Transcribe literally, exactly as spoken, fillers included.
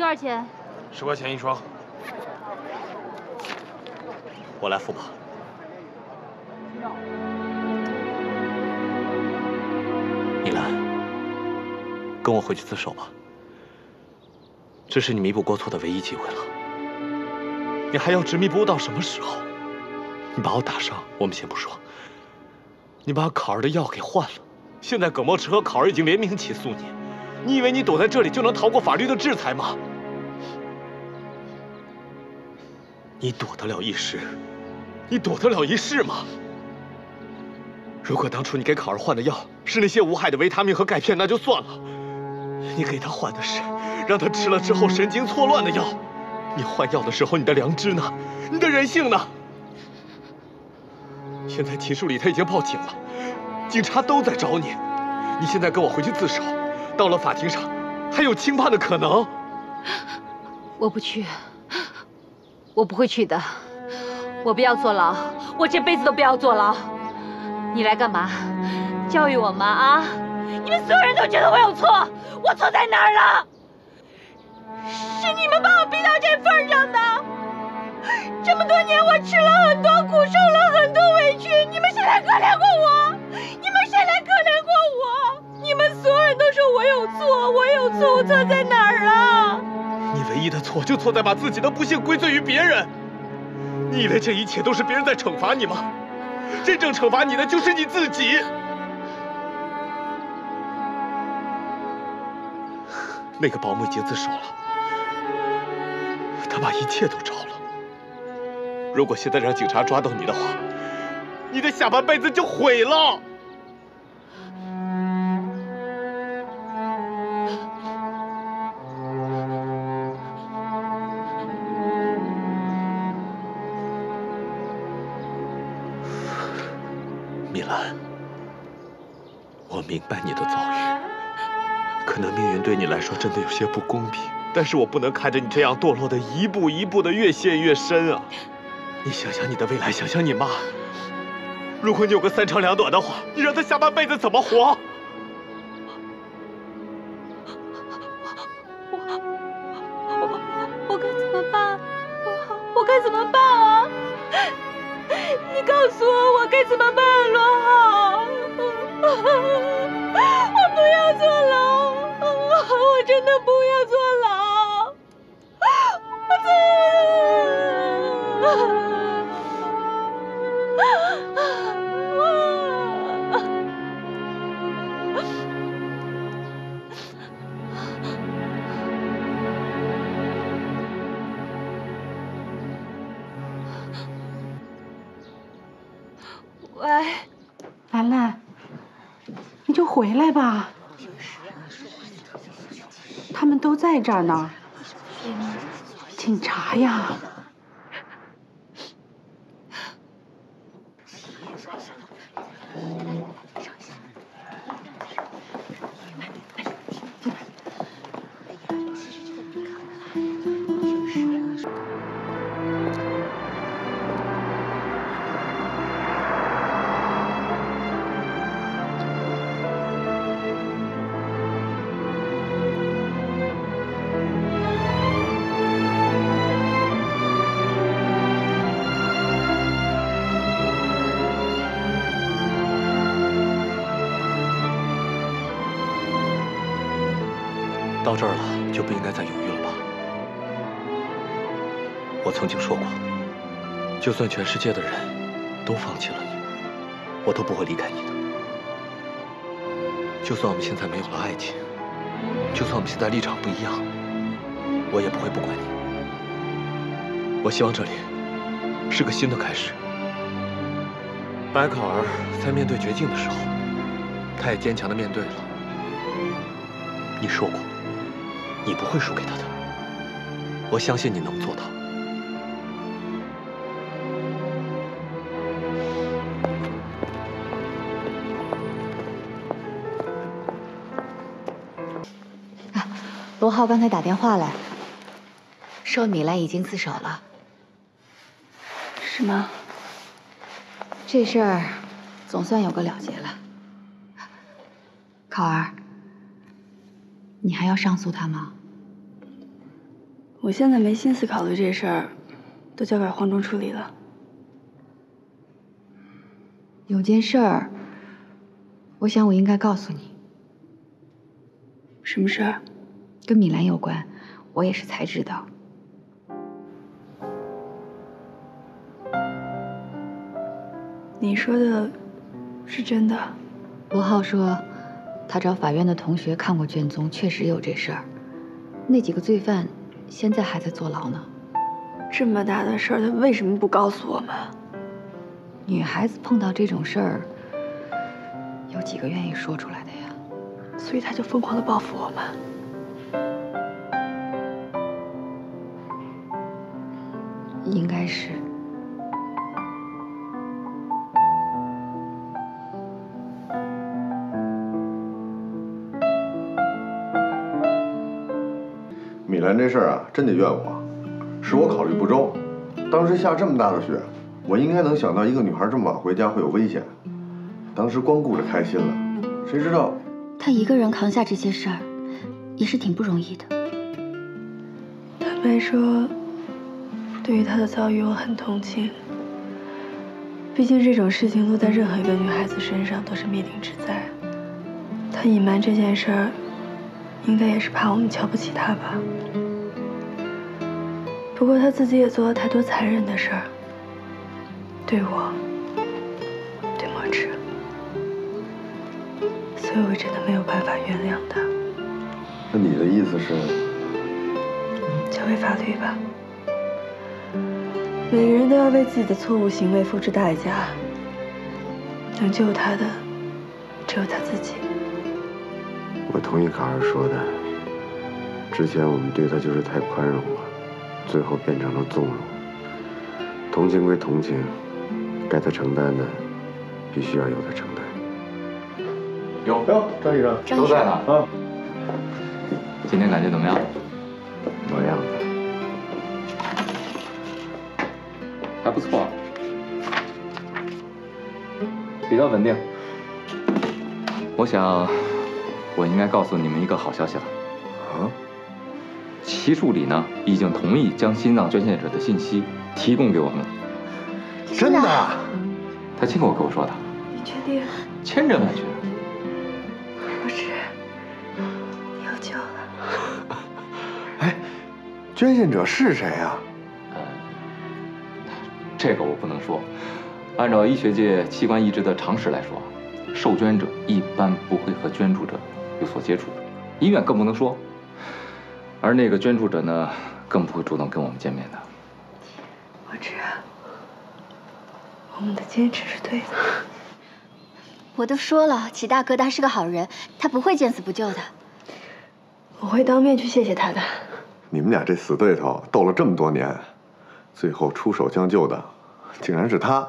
多少钱？十块钱一双。我来付吧。 米兰，跟我回去自首吧。这是你弥补过错的唯一机会了。你还要执迷不悟到什么时候？你把我打伤，我们先不说。你把考儿的药给换了，现在葛墨池和考儿已经联名起诉你。你以为你躲在这里就能逃过法律的制裁吗？你躲得了一时，你躲得了一世吗？ 如果当初你给考儿换的药是那些无害的维他命和钙片，那就算了。你给他换的是让他吃了之后神经错乱的药。你换药的时候，你的良知呢？你的人性呢？现在秦树理他已经报警了，警察都在找你。你现在跟我回去自首，到了法庭上还有轻判的可能。我不去，我不会去的。我不要坐牢，我这辈子都不要坐牢。 你来干嘛？教育我吗？啊！你们所有人都觉得我有错，我错在哪儿了？是你们把我逼到这份上的。这么多年，我吃了很多苦，受了很多委屈，你们谁来可怜过我？你们谁来可怜过我？你们所有人都说我有错，我有错，我错在哪儿了？你唯一的错就错在把自己的不幸归罪于别人。你以为这一切都是别人在惩罚你吗？ 真正惩罚你的就是你自己。那个保姆已经自首了，她把一切都招了。如果现在让警察抓到你的话，你的下半辈子就毁了。明白你的遭遇，可能命运对你来说真的有些不公平，但是我不能看着你这样堕落的一步一步的越陷越深啊！你想想你的未来，想想你妈，如果你有个三长两短的话，你让她下半辈子怎么活？我我我该怎么办？我我该怎么办啊？你告诉我，我该怎么办，罗浩？ 我不要坐牢，我真的不要坐牢。我走。喂，兰兰。 你就回来吧，他们都在这儿呢。警察呀，到这儿了就不应该再犹豫了吧？我曾经说过，就算全世界的人都放弃了你，我都不会离开你的。就算我们现在没有了爱情，就算我们现在立场不一样，我也不会不管你。我希望这里是个新的开始。白考儿在面对绝境的时候，他也坚强地面对了。你说过。 你不会输给他的，我相信你能做到。啊，罗浩刚才打电话来，说米兰已经自首了。是吗？这事儿总算有个了结了。考儿，你还要上诉他吗？我现在没心思考虑这事儿，都交给黄忠处理了。有件事儿，我想我应该告诉你。什么事儿？跟米兰有关，我也是才知道。 你说的是真的？罗浩说，他找法院的同学看过卷宗，确实有这事儿。那几个罪犯现在还在坐牢呢。这么大的事儿，他为什么不告诉我们？女孩子碰到这种事儿，有几个愿意说出来的呀？所以他就疯狂地报复我们。应该是。 米兰这事儿啊，真得怨我，是我考虑不周。当时下这么大的雪，我应该能想到一个女孩这么晚回家会有危险。当时光顾着开心了，谁知道她一个人扛下这些事儿，也是挺不容易的。坦白说，对于她的遭遇，我很同情。毕竟这种事情落在任何一个女孩子身上都是灭顶之灾。她隐瞒这件事儿。 应该也是怕我们瞧不起他吧。不过他自己也做了太多残忍的事儿，对我，对墨池，所以我真的没有办法原谅他。那你的意思是？交给法律吧。每个人都要为自己的错误行为付出代价。能救他的，只有他自己。 我同意卡尔说的，之前我们对他就是太宽容了，最后变成了纵容。同情归同情，该他承担的，必须要由他承担。哟哟，张医生都在呢啊！今天感觉怎么样？老样子，还不错，比较稳定。我想。 我应该告诉你们一个好消息了。啊！齐助理呢，已经同意将心脏捐献者的信息提供给我们了。真的？他亲口跟我说的。你确定？千真万确。罗志，你有救了。哎，捐献者是谁啊？呃，这个我不能说。按照医学界器官移植的常识来说，受捐者一般不会和捐助者 有所接触，医院更不能说，而那个捐助者呢，更不会主动跟我们见面的。我知道，我们的坚持是对的。我都说了，齐大哥他是个好人，他不会见死不救的。我会当面去谢谢他的。你们俩这死对头斗了这么多年，最后出手相救的，竟然是他。